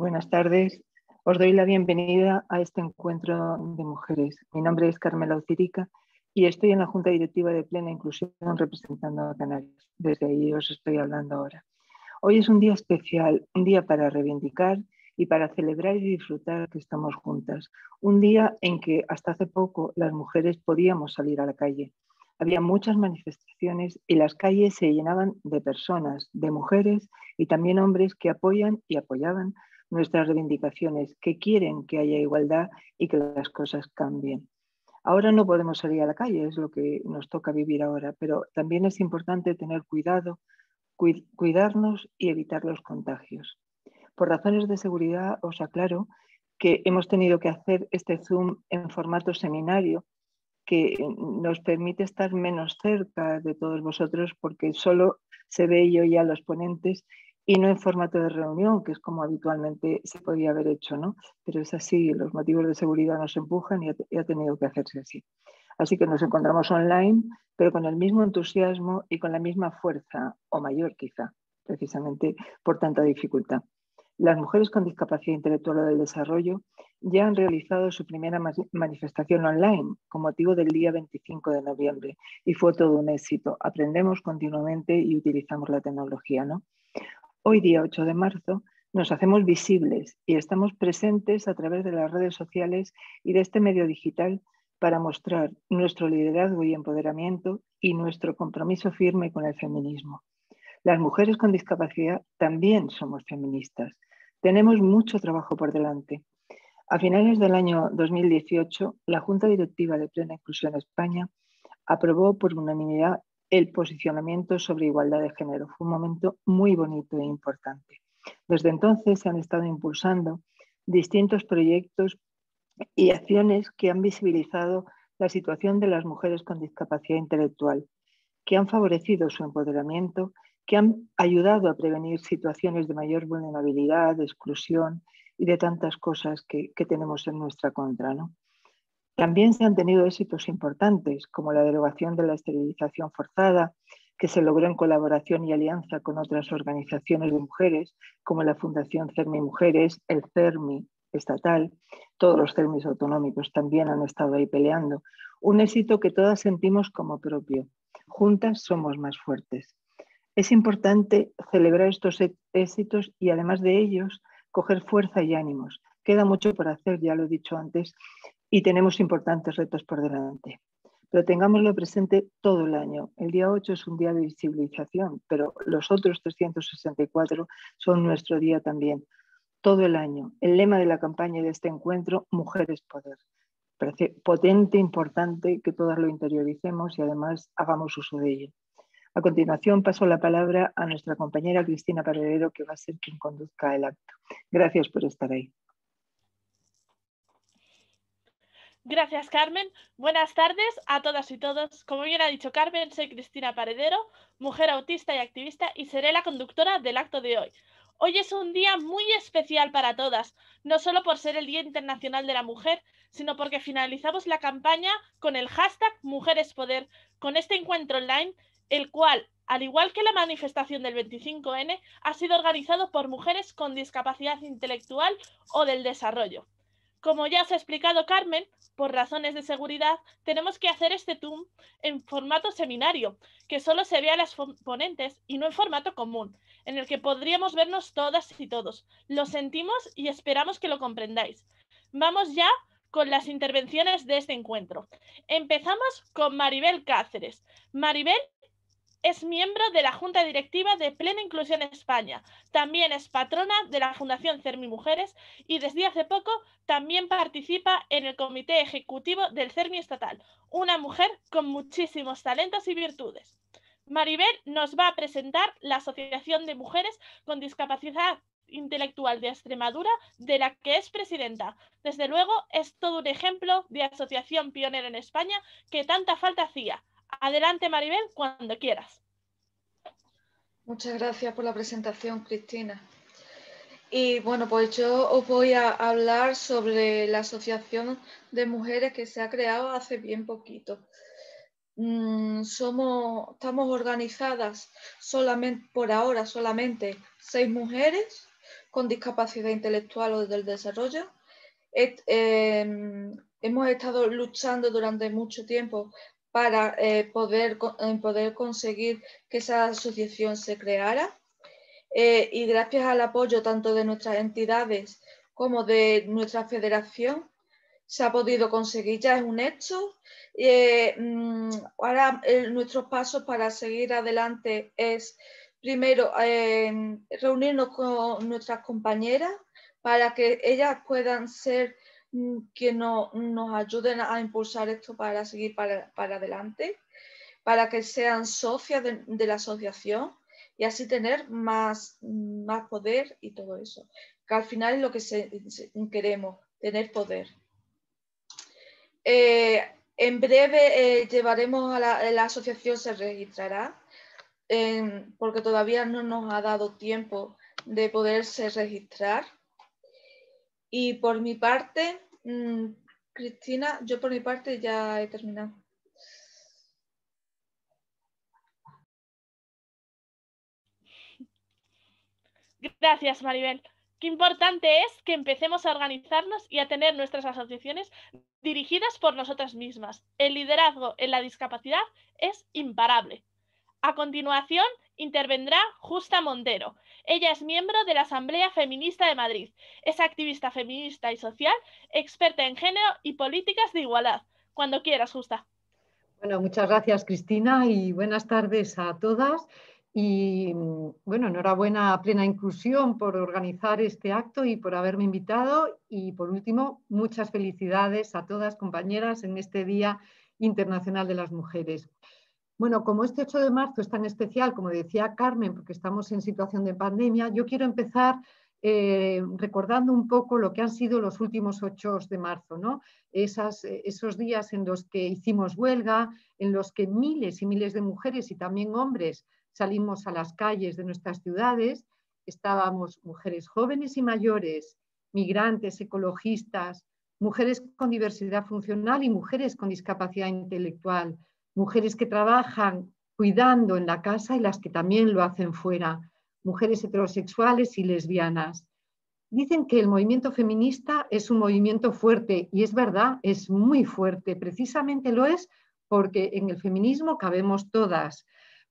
Buenas tardes. Os doy la bienvenida a este encuentro de mujeres. Mi nombre es Carmela Ucirica y estoy en la Junta Directiva de Plena Inclusión representando a Canarias. Desde ahí os estoy hablando ahora. Hoy es un día especial, un día para reivindicar y para celebrar y disfrutar que estamos juntas. Un día en que hasta hace poco las mujeres podíamos salir a la calle. Había muchas manifestaciones y las calles se llenaban de personas, de mujeres y también hombres que apoyan y apoyaban nuestras reivindicaciones, que quieren que haya igualdad y que las cosas cambien. Ahora no podemos salir a la calle, es lo que nos toca vivir ahora, pero también es importante tener cuidado, cuidarnos y evitar los contagios. Por razones de seguridad os aclaro que hemos tenido que hacer este Zoom en formato seminario, que nos permite estar menos cerca de todos vosotros porque solo se ve yo y a los ponentes y no en formato de reunión, que es como habitualmente se podía haber hecho, ¿no? Pero es así, los motivos de seguridad nos empujan y ha tenido que hacerse así. Así que nos encontramos online, pero con el mismo entusiasmo y con la misma fuerza, o mayor quizá, precisamente por tanta dificultad. Las mujeres con discapacidad intelectual o del desarrollo ya han realizado su primera manifestación online con motivo del día 25 de noviembre y fue todo un éxito. Aprendemos continuamente y utilizamos la tecnología, ¿no? Hoy, día 8 de marzo, nos hacemos visibles y estamos presentes a través de las redes sociales y de este medio digital para mostrar nuestro liderazgo y empoderamiento y nuestro compromiso firme con el feminismo. Las mujeres con discapacidad también somos feministas. Tenemos mucho trabajo por delante. A finales del año 2018, la Junta Directiva de Plena Inclusión España aprobó por unanimidad el posicionamiento sobre igualdad de género. Fue un momento muy bonito e importante. Desde entonces se han estado impulsando distintos proyectos y acciones que han visibilizado la situación de las mujeres con discapacidad intelectual, que han favorecido su empoderamiento, que han ayudado a prevenir situaciones de mayor vulnerabilidad, de exclusión y de tantas cosas que tenemos en nuestra contra, ¿no? También se han tenido éxitos importantes, como la derogación de la esterilización forzada, que se logró en colaboración y alianza con otras organizaciones de mujeres, como la Fundación CERMI Mujeres, el CERMI estatal, todos los CERMIs autonómicos también han estado ahí peleando. Un éxito que todas sentimos como propio. Juntas somos más fuertes. Es importante celebrar estos éxitos y además de ellos, coger fuerza y ánimos. Queda mucho por hacer, ya lo he dicho antes, y tenemos importantes retos por delante. Pero tengámoslo presente todo el año. El día 8 es un día de visibilización, pero los otros 364 son nuestro día también. Todo el año. El lema de la campaña de este encuentro, Mujeres Poder. Parece potente, importante que todas lo interioricemos y además hagamos uso de ello. A continuación paso la palabra a nuestra compañera Cristina Paredero, que va a ser quien conduzca el acto. Gracias por estar ahí. Gracias, Carmen. Buenas tardes a todas y todos. Como bien ha dicho Carmen, soy Cristina Paredero, mujer autista y activista, y seré la conductora del acto de hoy. Hoy es un día muy especial para todas, no solo por ser el Día Internacional de la Mujer, sino porque finalizamos la campaña con el hashtag Mujeres Poder, con este encuentro online, el cual, al igual que la manifestación del 25N, ha sido organizado por mujeres con discapacidad intelectual o del desarrollo. Como ya os ha explicado Carmen, por razones de seguridad, tenemos que hacer este Zoom en formato seminario, que solo se ve a las ponentes y no en formato común, en el que podríamos vernos todas y todos. Lo sentimos y esperamos que lo comprendáis. Vamos ya con las intervenciones de este encuentro. Empezamos con Maribel Cáceres. Maribel es miembro de la Junta Directiva de Plena Inclusión España. También es patrona de la Fundación CERMI Mujeres y desde hace poco también participa en el Comité Ejecutivo del CERMI Estatal. Una mujer con muchísimos talentos y virtudes. Maribel nos va a presentar la Asociación de Mujeres con Discapacidad Intelectual de Extremadura, de la que es presidenta. Desde luego, es todo un ejemplo de asociación pionera en España que tanta falta hacía. Adelante, Maribel, cuando quieras. Muchas gracias por la presentación, Cristina. Y bueno, pues yo os voy a hablar sobre la Asociación de Mujeres que se ha creado hace bien poquito. Estamos organizadas solamente, por ahora, 6 mujeres con discapacidad intelectual o del desarrollo. Hemos estado luchando durante mucho tiempo para poder conseguir que esa asociación se creara. Y gracias al apoyo tanto de nuestras entidades como de nuestra federación, se ha podido conseguir, ya es un hecho. Ahora nuestros pasos para seguir adelante es, primero, reunirnos con nuestras compañeras para que ellas puedan ser quienes nos ayuden a impulsar esto para seguir para adelante, para que sean socias de la asociación y así tener más poder y todo eso, que al final es lo que queremos, tener poder. En breve llevaremos a la asociación, se registrará, porque todavía no nos ha dado tiempo de poderse registrar. Y por mi parte, Cristina, yo por mi parte ya he terminado. Gracias, Maribel. Qué importante es que empecemos a organizarnos y a tener nuestras asociaciones dirigidas por nosotras mismas. El liderazgo en la discapacidad es imparable. A continuación intervendrá Justa Montero. Ella es miembro de la Asamblea Feminista de Madrid. Es activista feminista y social, experta en género y políticas de igualdad. Cuando quieras, Justa. Bueno, muchas gracias, Cristina, y buenas tardes a todas. Y bueno, enhorabuena a Plena Inclusión por organizar este acto y por haberme invitado. Y por último, muchas felicidades a todas, compañeras, en este Día Internacional de las Mujeres. Bueno, como este 8 de marzo es tan especial, como decía Carmen, porque estamos en situación de pandemia, yo quiero empezar recordando un poco lo que han sido los últimos 8 de marzo, ¿no? Esos días en los que hicimos huelga, en los que miles y miles de mujeres y también hombres salimos a las calles de nuestras ciudades. Estábamos mujeres jóvenes y mayores, migrantes, ecologistas, mujeres con diversidad funcional y mujeres con discapacidad intelectual, mujeres que trabajan cuidando en la casa y las que también lo hacen fuera, mujeres heterosexuales y lesbianas. Dicen que el movimiento feminista es un movimiento fuerte y es verdad, es muy fuerte. Precisamente lo es porque en el feminismo cabemos todas,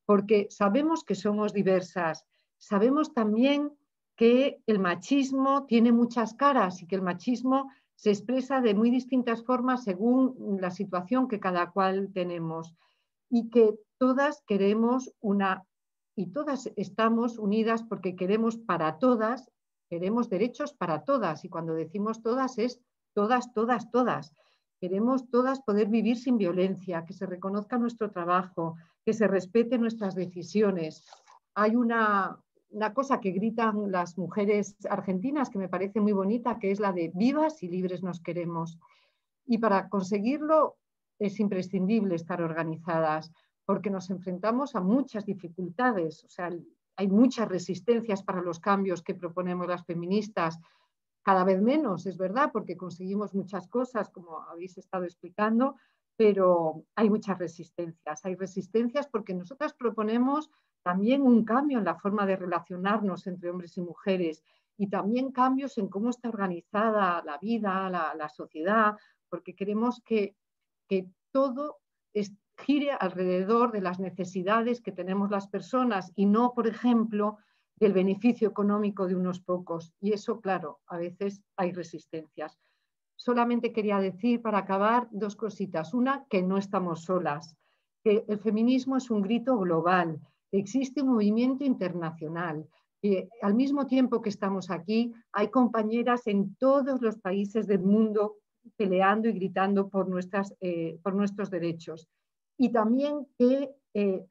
porque sabemos que somos diversas, sabemos también que el machismo tiene muchas caras y que el machismo se expresa de muy distintas formas según la situación que cada cual tenemos, y que todas queremos y todas estamos unidas porque queremos para todas, queremos derechos para todas, y cuando decimos todas es todas, todas, todas. Queremos todas poder vivir sin violencia, que se reconozca nuestro trabajo, que se respeten nuestras decisiones. Hay una cosa que gritan las mujeres argentinas que me parece muy bonita, que es la de vivas y libres nos queremos. Y para conseguirlo es imprescindible estar organizadas, porque nos enfrentamos a muchas dificultades. O sea, hay muchas resistencias para los cambios que proponemos las feministas. Cada vez menos, es verdad, porque conseguimos muchas cosas, como habéis estado explicando, pero hay muchas resistencias. Hay resistencias porque nosotras proponemos también un cambio en la forma de relacionarnos entre hombres y mujeres, y también cambios en cómo está organizada la vida, la sociedad, porque queremos que todo gire alrededor de las necesidades que tenemos las personas y no, por ejemplo, del beneficio económico de unos pocos. Y eso, claro, a veces hay resistencias. Solamente quería decir, para acabar, dos cositas. Una, que no estamos solas, que el feminismo es un grito global, que existe un movimiento internacional, que al mismo tiempo que estamos aquí, hay compañeras en todos los países del mundo peleando y gritando por nuestros derechos. Y también que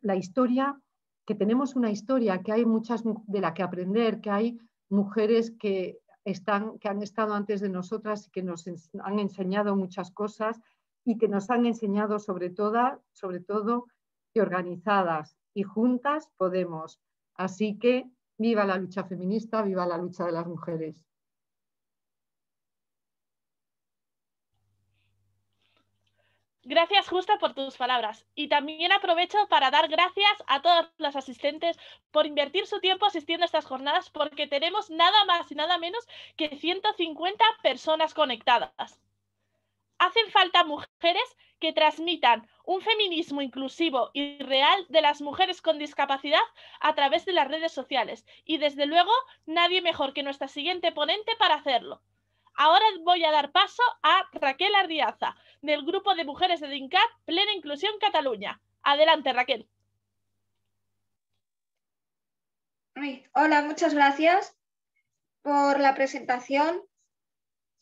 la historia, que tenemos una historia, que hay muchas de la que aprender, que hay mujeres que han estado antes de nosotras y que nos han enseñado muchas cosas, y que nos han enseñado sobre todo que organizadas y juntas podemos. Así que viva la lucha feminista, viva la lucha de las mujeres. Gracias, Justa, por tus palabras. Y también aprovecho para dar gracias a todas las asistentes por invertir su tiempo asistiendo a estas jornadas, porque tenemos nada más y nada menos que 150 personas conectadas. Hacen falta mujeres que transmitan un feminismo inclusivo y real de las mujeres con discapacidad a través de las redes sociales. Y desde luego, nadie mejor que nuestra siguiente ponente para hacerlo. Ahora voy a dar paso a Raquel Ardiaza, del Grupo de Mujeres de DINCAT, Plena Inclusión Cataluña. Adelante, Raquel. Hola, muchas gracias por la presentación.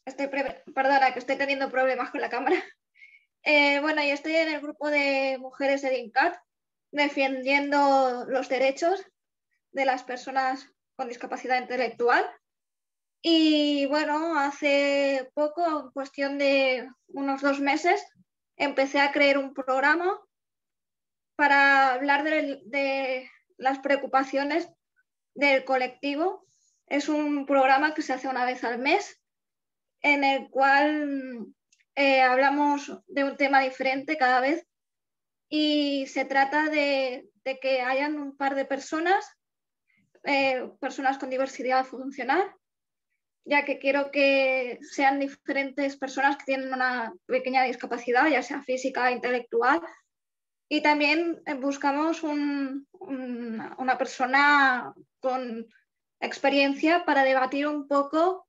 Perdona, que estoy teniendo problemas con la cámara. Bueno, yo estoy en el grupo de mujeres de DINCAT defendiendo los derechos de las personas con discapacidad intelectual. Y bueno, hace poco, en cuestión de unos 2 meses, empecé a crear un programa para hablar de las preocupaciones del colectivo. Es un programa que se hace una vez al mes, en el cual hablamos de un tema diferente cada vez, y se trata de que hayan un par de personas, personas con diversidad funcional, ya que quiero que sean diferentes personas que tienen una pequeña discapacidad, ya sea física, intelectual, y también buscamos una persona con experiencia para debatir un poco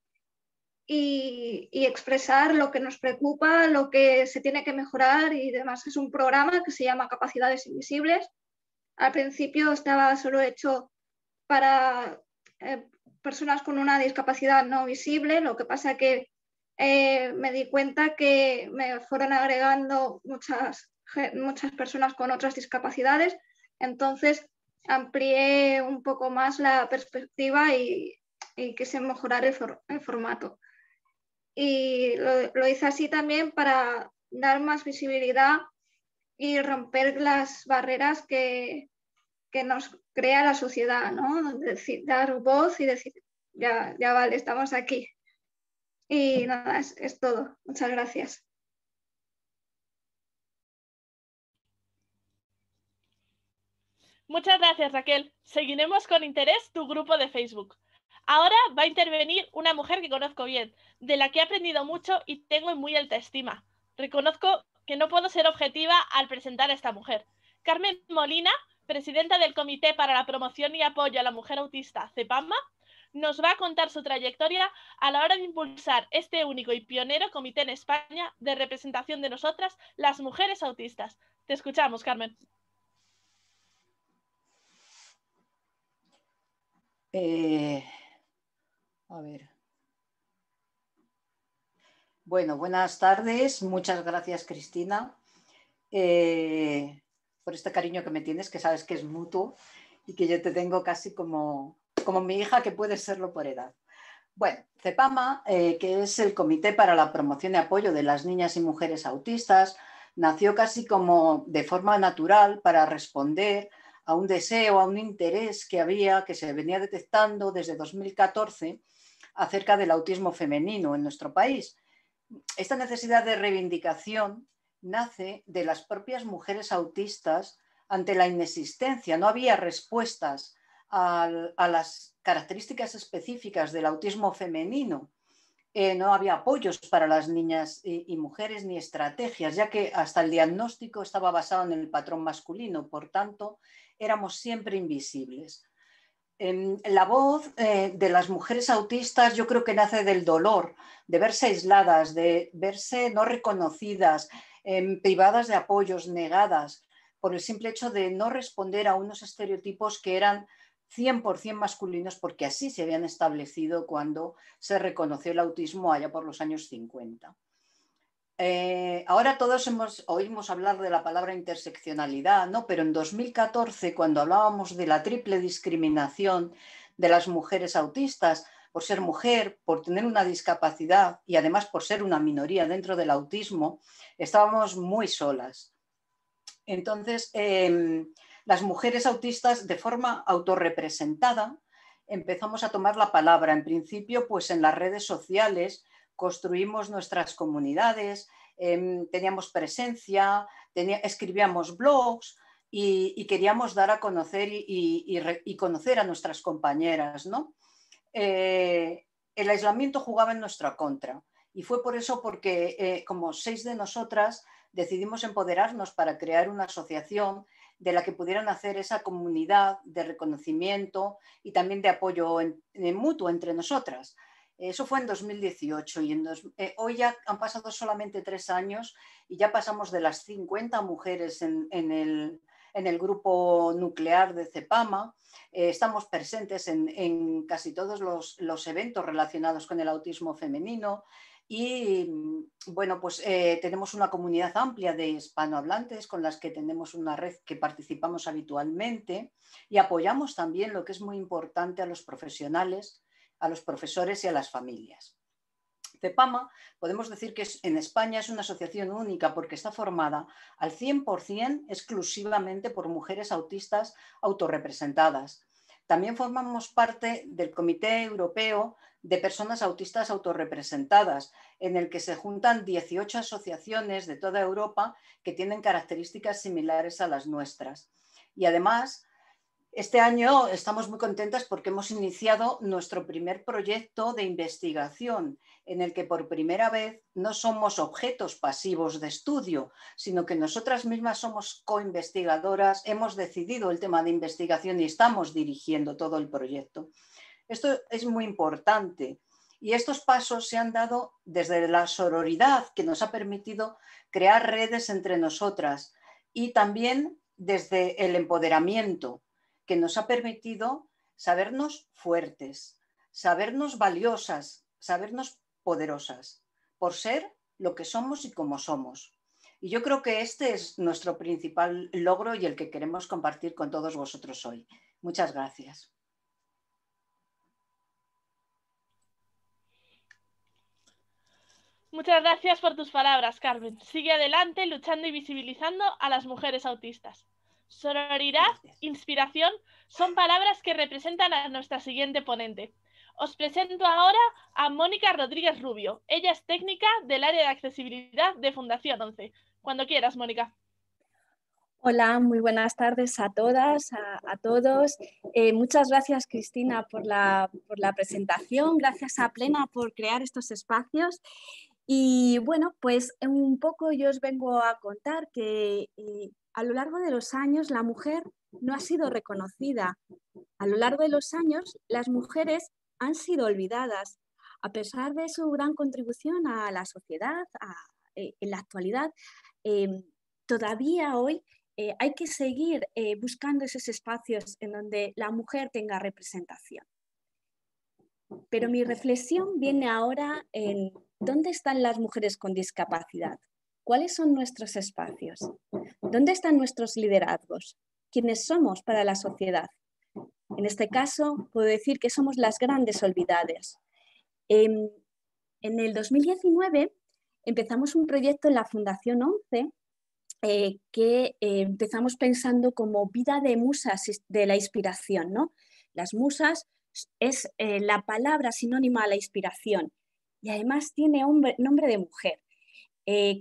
y expresar lo que nos preocupa, lo que se tiene que mejorar y demás. Es un programa que se llama Capacidades Invisibles. Al principio estaba solo hecho para personas con una discapacidad no visible, lo que pasa que me di cuenta que me fueron agregando muchas personas con otras discapacidades, entonces amplié un poco más la perspectiva y quise mejorar el formato. Y lo hice así también para dar más visibilidad y romper las barreras que nos crea la sociedad, ¿no? Dar voz y decir, ya vale, estamos aquí. Y nada, es todo. Muchas gracias. Muchas gracias, Raquel. Seguiremos con interés tu grupo de Facebook. Ahora va a intervenir una mujer que conozco bien, de la que he aprendido mucho y tengo en muy alta estima. Reconozco que no puedo ser objetiva al presentar a esta mujer. Carmen Molina, presidenta del Comité para la Promoción y Apoyo a la Mujer Autista, CEPAMA, nos va a contar su trayectoria a la hora de impulsar este único y pionero comité en España de representación de nosotras, las mujeres autistas. Te escuchamos, Carmen. A ver. Bueno, buenas tardes. Muchas gracias, Cristina, por este cariño que me tienes, que sabes que es mutuo y que yo te tengo casi como mi hija, que puede serlo por edad. Bueno, CEPAMA, que es el Comité para la Promoción y Apoyo de las Niñas y Mujeres Autistas, nació casi como de forma natural para responder a un deseo, a un interés que se venía detectando desde 2014 acerca del autismo femenino en nuestro país. Esta necesidad de reivindicación nace de las propias mujeres autistas ante la inexistencia. No había respuestas a las características específicas del autismo femenino. No había apoyos para las niñas y mujeres ni estrategias, ya que hasta el diagnóstico estaba basado en el patrón masculino. Por tanto, éramos siempre invisibles. La voz de las mujeres autistas yo creo que nace del dolor, de verse aisladas, de verse no reconocidas, privadas de apoyos, negadas, por el simple hecho de no responder a unos estereotipos que eran 100% masculinos, porque así se habían establecido cuando se reconoció el autismo allá por los años 50. Ahora todos oímos hablar de la palabra interseccionalidad, ¿no? Pero en 2014, cuando hablábamos de la triple discriminación de las mujeres autistas, por ser mujer, por tener una discapacidad y además por ser una minoría dentro del autismo, estábamos muy solas. Entonces, las mujeres autistas de forma autorrepresentada empezamos a tomar la palabra, en principio pues en las redes sociales. Construimos nuestras comunidades, teníamos presencia, escribíamos blogs y queríamos dar a conocer y conocer a nuestras compañeras, ¿no? El aislamiento jugaba en nuestra contra y fue por eso porque como 6 de nosotras decidimos empoderarnos para crear una asociación de la que pudieran hacer esa comunidad de reconocimiento y también de apoyo mutuo entre nosotras. Eso fue en 2018 y hoy ya han pasado solamente 3 años y ya pasamos de las 50 mujeres en el grupo nuclear de CEPAMA. Estamos presentes en casi todos los eventos relacionados con el autismo femenino. Y bueno, pues tenemos una comunidad amplia de hispanohablantes con las que tenemos una red que participamos habitualmente y apoyamos también, lo que es muy importante, a los profesionales, a los profesores y a las familias. CEPAMA, podemos decir que en España es una asociación única porque está formada al 100% exclusivamente por mujeres autistas autorrepresentadas. También formamos parte del Comité Europeo de Personas Autistas Autorrepresentadas, en el que se juntan 18 asociaciones de toda Europa que tienen características similares a las nuestras. Y además, este año estamos muy contentas porque hemos iniciado nuestro primer proyecto de investigación, en el que por primera vez no somos objetos pasivos de estudio, sino que nosotras mismas somos co-investigadoras, hemos decidido el tema de investigación y estamos dirigiendo todo el proyecto. Esto es muy importante y estos pasos se han dado desde la sororidad, que nos ha permitido crear redes entre nosotras, y también desde el empoderamiento, que nos ha permitido sabernos fuertes, sabernos valiosas, sabernos poderosas, por ser lo que somos y como somos. Y yo creo que este es nuestro principal logro y el que queremos compartir con todos vosotros hoy. Muchas gracias. Muchas gracias por tus palabras, Carmen. Sigue adelante luchando y visibilizando a las mujeres autistas. Sororidad, inspiración, son palabras que representan a nuestra siguiente ponente. Os presento ahora a Mónica Rodríguez Rubio. Ella es técnica del área de accesibilidad de Fundación Once. Cuando quieras, Mónica. Hola, muy buenas tardes a todas, a todos. Muchas gracias, Cristina, por la presentación. Gracias a Plena por crear estos espacios. Y bueno, pues un poco yo os vengo a contar que a lo largo de los años la mujer no ha sido reconocida. A lo largo de los años las mujeres han sido olvidadas, a pesar de su gran contribución a la sociedad. En la actualidad, todavía hoy hay que seguir buscando esos espacios en donde la mujer tenga representación. Pero mi reflexión viene ahora en ¿dónde están las mujeres con discapacidad? ¿Cuáles son nuestros espacios? ¿Dónde están nuestros liderazgos? ¿Quiénes somos para la sociedad? En este caso, puedo decir que somos las grandes olvidadas. En el 2019 empezamos un proyecto en la Fundación Once que empezamos pensando como vida de musas de la inspiración, ¿no? Las musas es la palabra sinónima a la inspiración y además tiene nombre de mujer.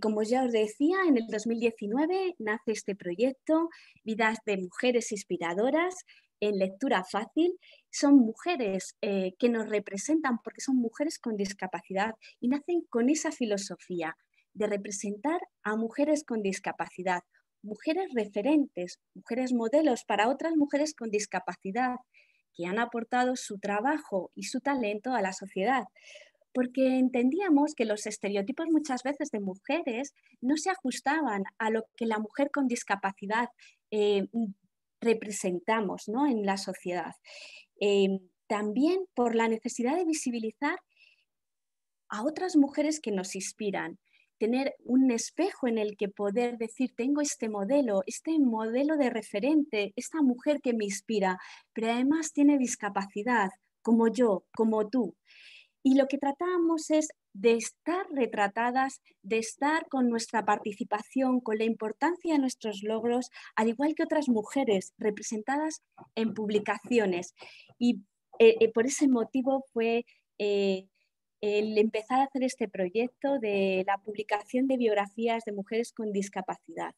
Como ya os decía, en el 2019 nace este proyecto, Vidas de Mujeres Inspiradoras en Lectura Fácil. Son mujeres que nos representan porque son mujeres con discapacidad y nacen con esa filosofía de representar a mujeres con discapacidad, mujeres referentes, mujeres modelos para otras mujeres con discapacidad que han aportado su trabajo y su talento a la sociedad. Porque entendíamos que los estereotipos muchas veces de mujeres no se ajustaban a lo que la mujer con discapacidad representamos, ¿no?, en la sociedad. También por la necesidad de visibilizar a otras mujeres que nos inspiran, tener un espejo en el que poder decir tengo este modelo de referente, esta mujer que me inspira, pero además tiene discapacidad, como yo, como tú. Y lo que tratábamos es de estar retratadas, de estar con nuestra participación, con la importancia de nuestros logros, al igual que otras mujeres representadas en publicaciones. Y por ese motivo fue el empezar a hacer este proyecto de la publicación de biografías de mujeres con discapacidad.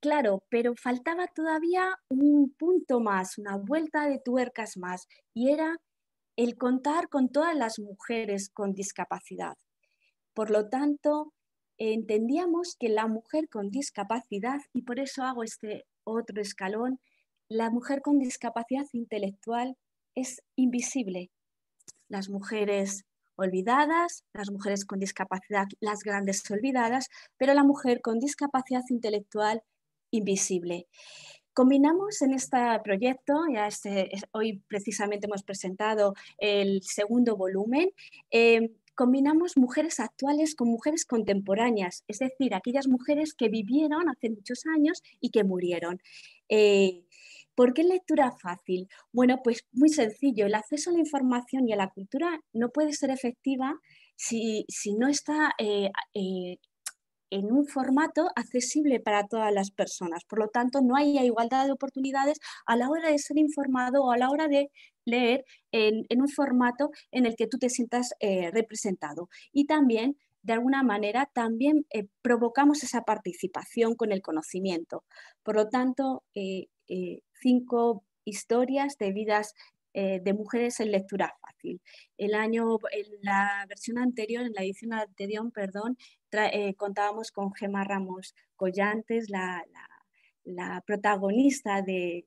Claro, pero faltaba todavía un punto más, una vuelta de tuercas más, y era el contar con todas las mujeres con discapacidad. Por lo tanto, entendíamos que la mujer con discapacidad, y por eso hago este otro escalón, la mujer con discapacidad intelectual es invisible. Las mujeres olvidadas, las mujeres con discapacidad, las grandes olvidadas, pero la mujer con discapacidad intelectual invisible. Combinamos en este proyecto, hoy precisamente hemos presentado el segundo volumen, combinamos mujeres actuales con mujeres contemporáneas, es decir, aquellas mujeres que vivieron hace muchos años y que murieron. ¿Por qué lectura fácil? Bueno, pues muy sencillo, el acceso a la información y a la cultura no puede ser efectiva si no está en un formato accesible para todas las personas. Por lo tanto, no hay igualdad de oportunidades a la hora de ser informado o a la hora de leer en un formato en el que tú te sientas representado. Y también, de alguna manera, también provocamos esa participación con el conocimiento. Por lo tanto, 5 historias de vidas de mujeres en lectura fácil. En la versión anterior, en la edición anterior, perdón, contábamos con Gemma Ramos Collantes, la protagonista de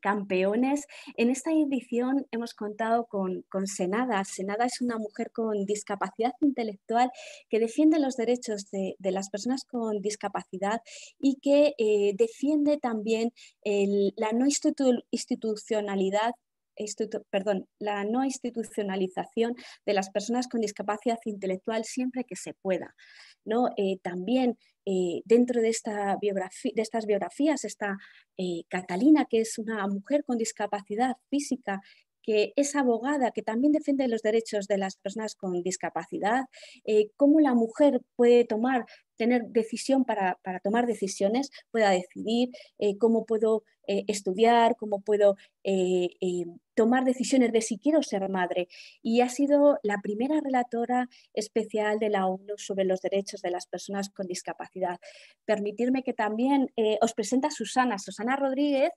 Campeones. En esta edición hemos contado con Senada. Senada es una mujer con discapacidad intelectual que defiende los derechos de las personas con discapacidad y que defiende también la no institucionalización de las personas con discapacidad intelectual siempre que se pueda, ¿no? También dentro de estas biografías está Catalina, que es una mujer con discapacidad física, que es abogada, que también defiende los derechos de las personas con discapacidad, cómo la mujer puede para tomar decisiones, pueda decidir cómo puedo estudiar, cómo puedo tomar decisiones de si quiero ser madre. Y ha sido la primera relatora especial de la ONU sobre los derechos de las personas con discapacidad. Permitidme que también os presente a Susana. Susana Rodríguez,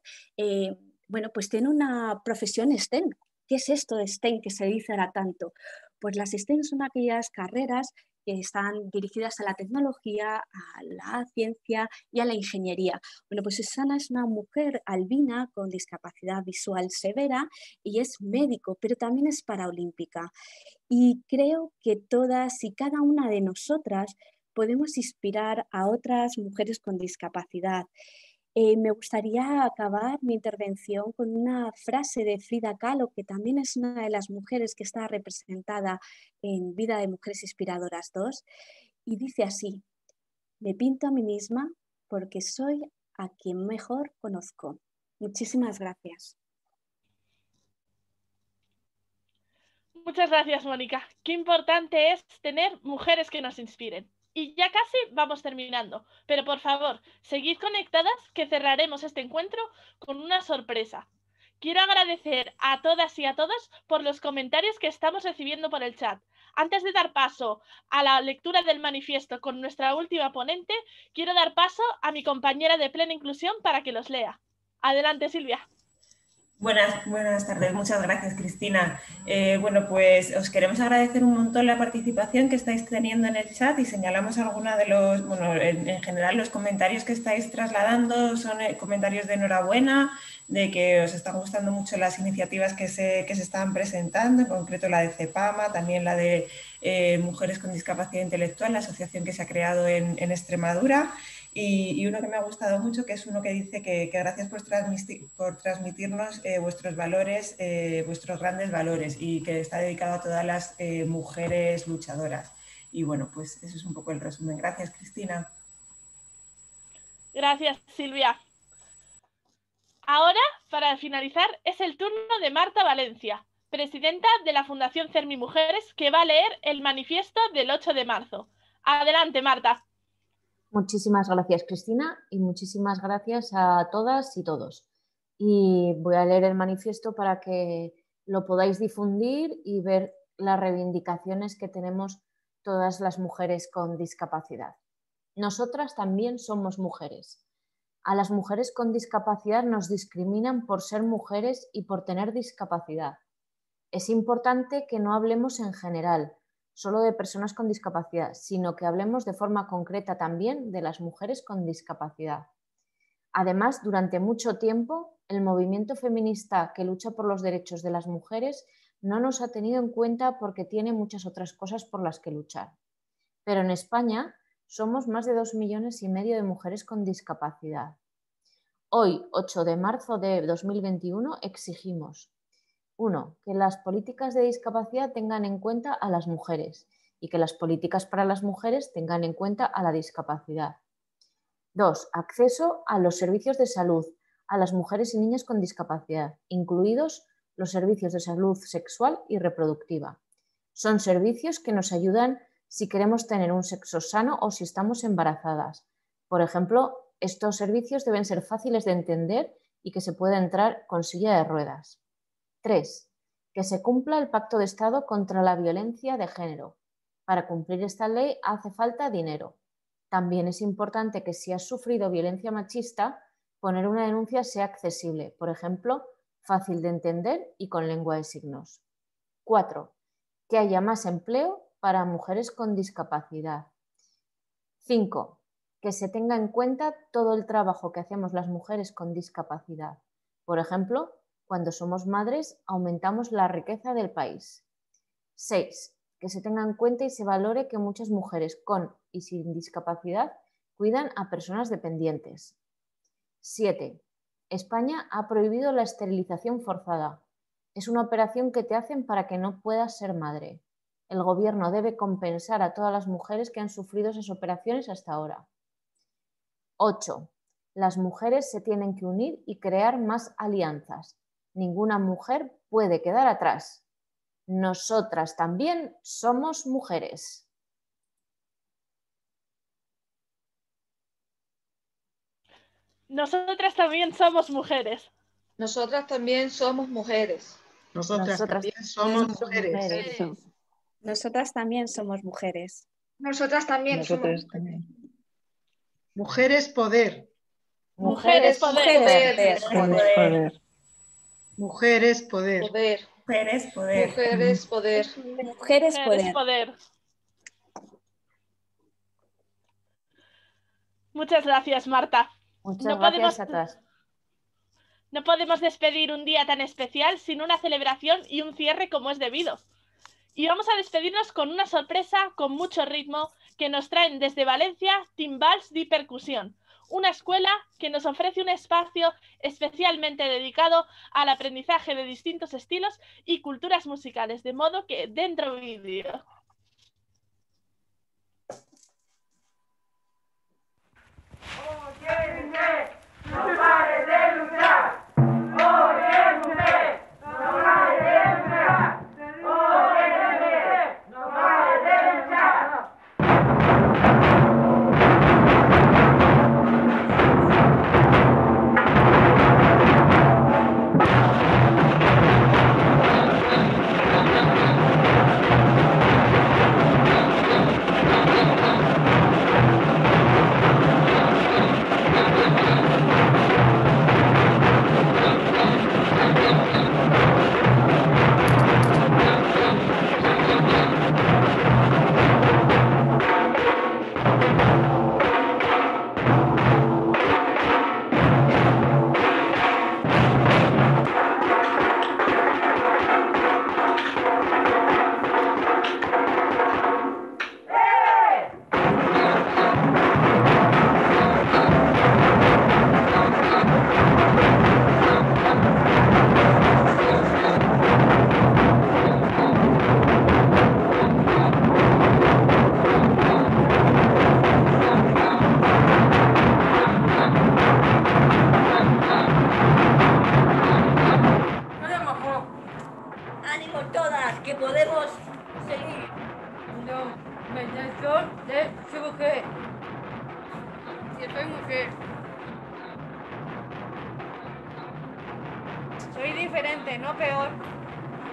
bueno, pues tiene una profesión STEM. ¿Qué es esto de STEM que se dice ahora tanto? Pues las STEM son aquellas carreras que están dirigidas a la tecnología, a la ciencia y a la ingeniería. Bueno, pues Susana es una mujer albina con discapacidad visual severa y es médico, pero también es paraolímpica. Y creo que todas y cada una de nosotras podemos inspirar a otras mujeres con discapacidad. Me gustaría acabar mi intervención con una frase de Frida Kahlo, que también es una de las mujeres que está representada en Vida de Mujeres Inspiradoras 2, y dice así: me pinto a mí misma porque soy a quien mejor conozco. Muchísimas gracias. Muchas gracias, Mónica. Qué importante es tener mujeres que nos inspiren. Y ya casi vamos terminando, pero por favor, seguid conectadas que cerraremos este encuentro con una sorpresa. Quiero agradecer a todas y a todos por los comentarios que estamos recibiendo por el chat. Antes de dar paso a la lectura del manifiesto con nuestra última ponente, quiero dar paso a mi compañera de Plena Inclusión para que los lea. Adelante, Silvia. Buenas tardes, muchas gracias, Cristina. Bueno, pues os queremos agradecer un montón la participación que estáis teniendo en el chat y señalamos alguna de los, bueno, en general los comentarios que estáis trasladando son comentarios de enhorabuena, de que os están gustando mucho las iniciativas que se están presentando, en concreto la de CEPAMA, también la de Mujeres con Discapacidad Intelectual, la asociación que se ha creado en Extremadura. Y uno que me ha gustado mucho, que es uno que dice que gracias por transmitirnos vuestros valores, vuestros grandes valores, y que está dedicado a todas las mujeres luchadoras. Y bueno, pues eso es un poco el resumen. Gracias, Cristina. Gracias, Silvia. Ahora, para finalizar, es el turno de Marta Valencia, presidenta de la Fundación CERMI Mujeres, que va a leer el manifiesto del 8 de marzo. Adelante, Marta. Muchísimas gracias, Cristina, y muchísimas gracias a todas y todos. Y voy a leer el manifiesto para que lo podáis difundir y ver las reivindicaciones que tenemos todas las mujeres con discapacidad. Nosotras también somos mujeres. A las mujeres con discapacidad nos discriminan por ser mujeres y por tener discapacidad. Es importante que no hablemos en general, solo de personas con discapacidad, sino que hablemos de forma concreta también de las mujeres con discapacidad. Además, durante mucho tiempo, el movimiento feminista que lucha por los derechos de las mujeres no nos ha tenido en cuenta porque tiene muchas otras cosas por las que luchar. Pero en España somos más de 2,5 millones de mujeres con discapacidad. Hoy, 8 de marzo de 2021, exigimos: 1. Que las políticas de discapacidad tengan en cuenta a las mujeres y que las políticas para las mujeres tengan en cuenta a la discapacidad. 2. Acceso a los servicios de salud a las mujeres y niñas con discapacidad, incluidos los servicios de salud sexual y reproductiva. Son servicios que nos ayudan si queremos tener un sexo sano o si estamos embarazadas. Por ejemplo, estos servicios deben ser fáciles de entender y que se pueda entrar con silla de ruedas. 3. Que se cumpla el Pacto de Estado contra la violencia de género. Para cumplir esta ley hace falta dinero. También es importante que si has sufrido violencia machista, poner una denuncia sea accesible, por ejemplo, fácil de entender y con lengua de signos. 4. Que haya más empleo para mujeres con discapacidad. 5. Que se tenga en cuenta todo el trabajo que hacemos las mujeres con discapacidad. Por ejemplo, cuando somos madres, aumentamos la riqueza del país. 6. Que se tenga en cuenta y se valore que muchas mujeres con y sin discapacidad cuidan a personas dependientes. 7. España ha prohibido la esterilización forzada. Es una operación que te hacen para que no puedas ser madre. El gobierno debe compensar a todas las mujeres que han sufrido esas operaciones hasta ahora. 8. Las mujeres se tienen que unir y crear más alianzas. Ninguna mujer puede quedar atrás. Nosotras también somos mujeres. Nosotras también somos mujeres. Nosotras también somos mujeres. Nosotras también somos mujeres. Nosotras también somos mujeres. Nosotras también somos mujeres. Mujeres poder. Mujeres poder. Mujeres poder. Mujeres poder. Mujeres poder. Mujeres poder. Muchas gracias, Marta. Muchas gracias a todas. No podemos despedir un día tan especial sin una celebración y un cierre como es debido. Y vamos a despedirnos con una sorpresa con mucho ritmo que nos traen desde Valencia Timbals de Percusión, una escuela que nos ofrece un espacio especialmente dedicado al aprendizaje de distintos estilos y culturas musicales, de modo que dentro vídeo. ¡Oye, mujer! ¡No pares de luchar! ¡Oye, mujer! ¡No pares de luchar! ¡Oye, mujer! ¡No pares de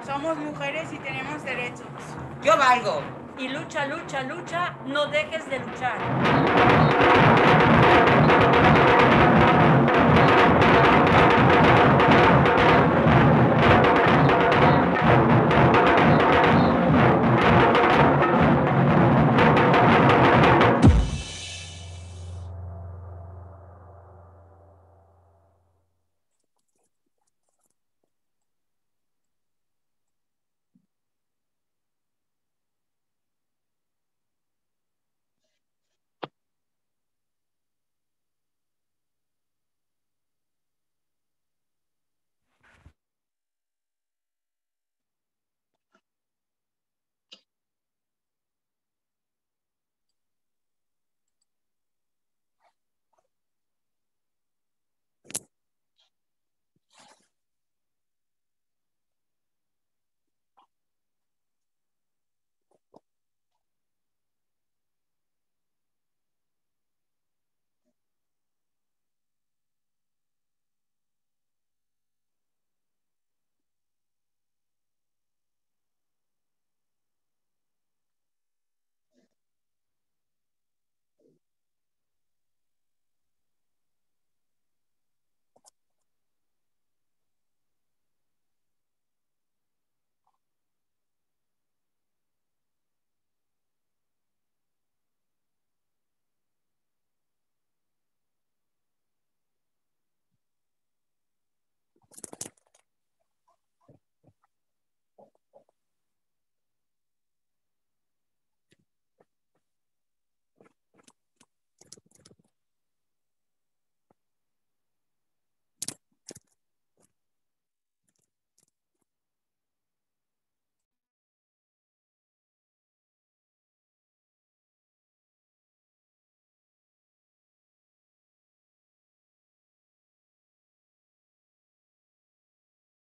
Somos mujeres y tenemos derechos. Yo valgo. Y lucha, lucha, lucha, no dejes de luchar.